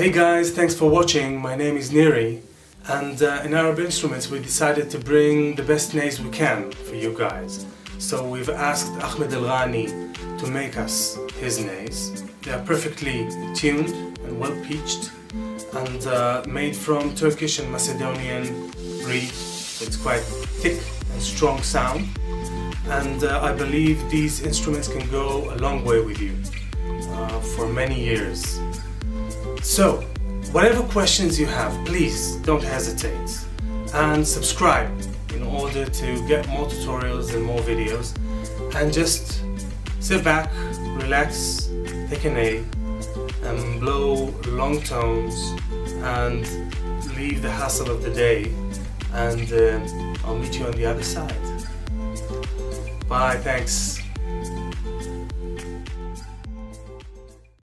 Hey guys, thanks for watching. My name is Neri, and in Arab Instruments we decided to bring the best Neys we can for you guys. So we've asked Ahmed El Ghani to make us his Neys. They are perfectly tuned and well pitched and made from Turkish and Macedonian reed. It's quite thick and strong sound, and I believe these instruments can go a long way with you for many years. So, whatever questions you have, please don't hesitate and subscribe in order to get more tutorials and more videos, and just sit back, relax, take a Ney and blow long tones and leave the hassle of the day, and I'll meet you on the other side. Bye, thanks.